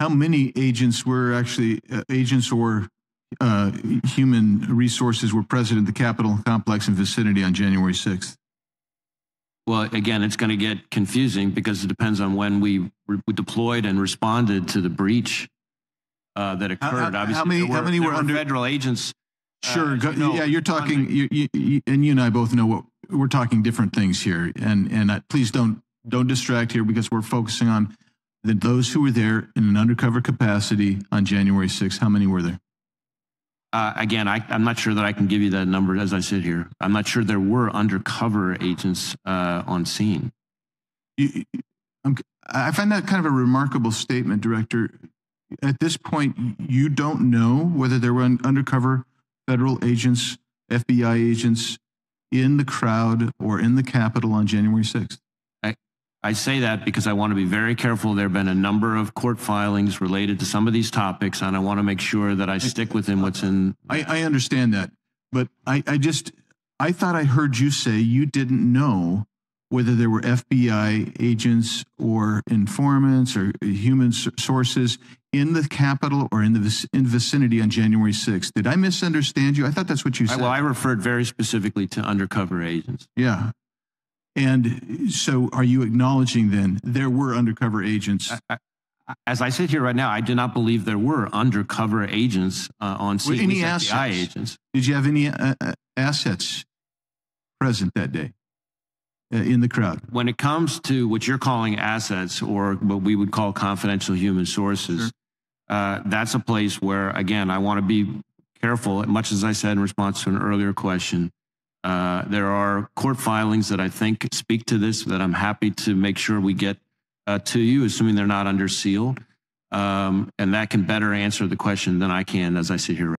how many agents were actually agents or human resources were present at the Capitol complex and vicinity on January 6th? Well, again, it's going to get confusing because it depends on when we deployed and responded to the breach that occurred. Obviously, how many were under federal agents? Sure. Yeah, you're talking, and you and I both know what we're talking different things here. And please don't distract here because we're focusing on those who were there in an undercover capacity on January 6th. How many were there? Again, I'm not sure that I can give you that number as I sit here. I'm not sure there were undercover agents on scene. I find that kind of a remarkable statement, Director. At this point, you don't know whether there were undercover federal agents, FBI agents in the crowd or in the Capitol on January 6th. I say that because I want to be very careful. There have been a number of court filings related to some of these topics, and I want to make sure that I stick within what's in. I understand that, but I thought I heard you say you didn't know whether there were FBI agents or informants or human sources in the Capitol or in the vicinity on January 6th. Did I misunderstand you? I thought that's what you said. Well, I referred very specifically to undercover agents. Yeah. And so are you acknowledging then there were undercover agents? As I sit here right now, I do not believe there were undercover agents on scene. Were any assets? FBI agents. Did you have any assets present that day in the crowd? When it comes to what you're calling assets or what we would call confidential human sources, sure. That's a place where, again, I want to be careful, much as I said in response to an earlier question. There are court filings that I think speak to this that I'm happy to make sure we get to you, assuming they're not under seal. And that can better answer the question than I can as I sit here.